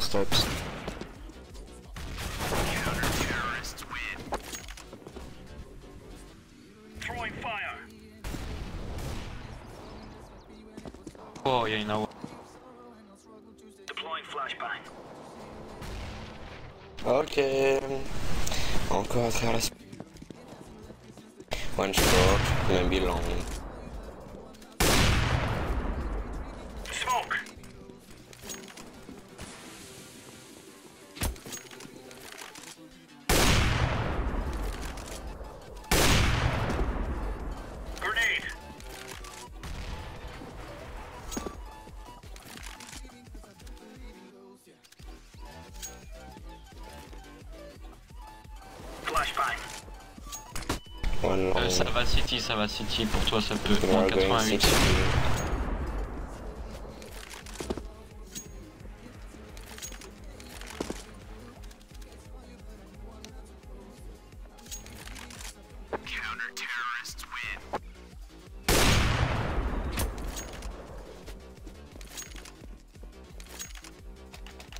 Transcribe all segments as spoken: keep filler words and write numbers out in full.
steps. Counter-terrorists win. Throwing fire. Oh, yeah, you know. Deploying flashbang. Ok. Encore à faire la... One shot, maybe long. Smoke. Grenade. Flashbang. Euh, ça va City, ça va City, pour toi ça peut être moins quatre-vingt-huit.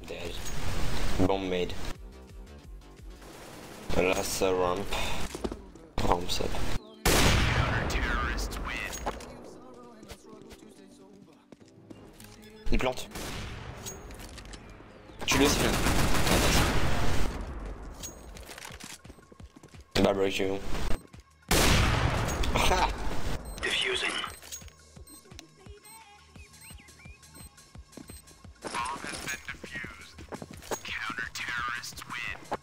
Dead. Bomb made. Last ramp. Bombs up. Counter-terrorists win. Il plante. Tu le sais. Barbecue. Ah. Diffusing. Bomb has been diffused. Counter-terrorists win.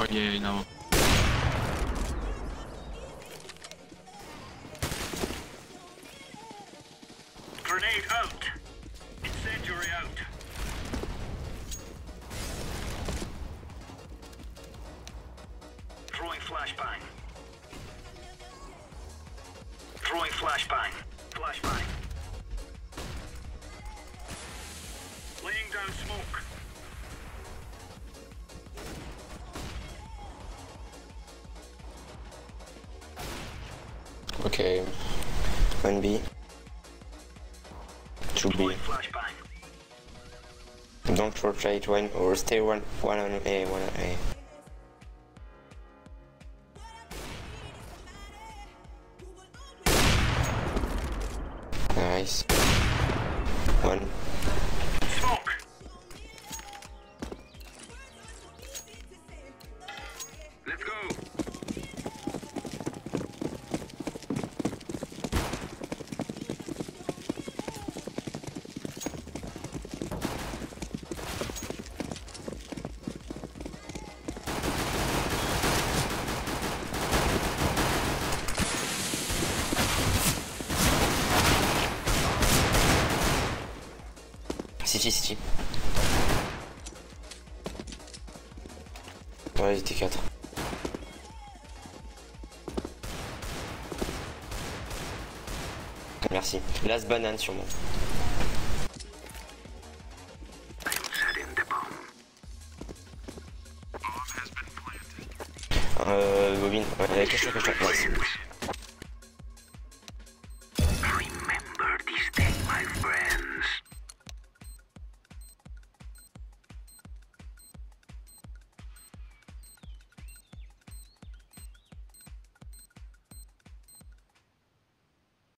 Oh yeah, you know. Grenade out. Incendiary out. Throwing flashbang. Throwing flashbang. Flashbang. Laying down smoke. Okay, one B, two B. Don't rotate one or stay one, one on A, one on A. Nice. One. Smoke. Let's go. City, City. Ouais, ils étaient quatre. Merci. Last banane sûrement. Euh, bobine. Ouais, cache-toi, cache-toi.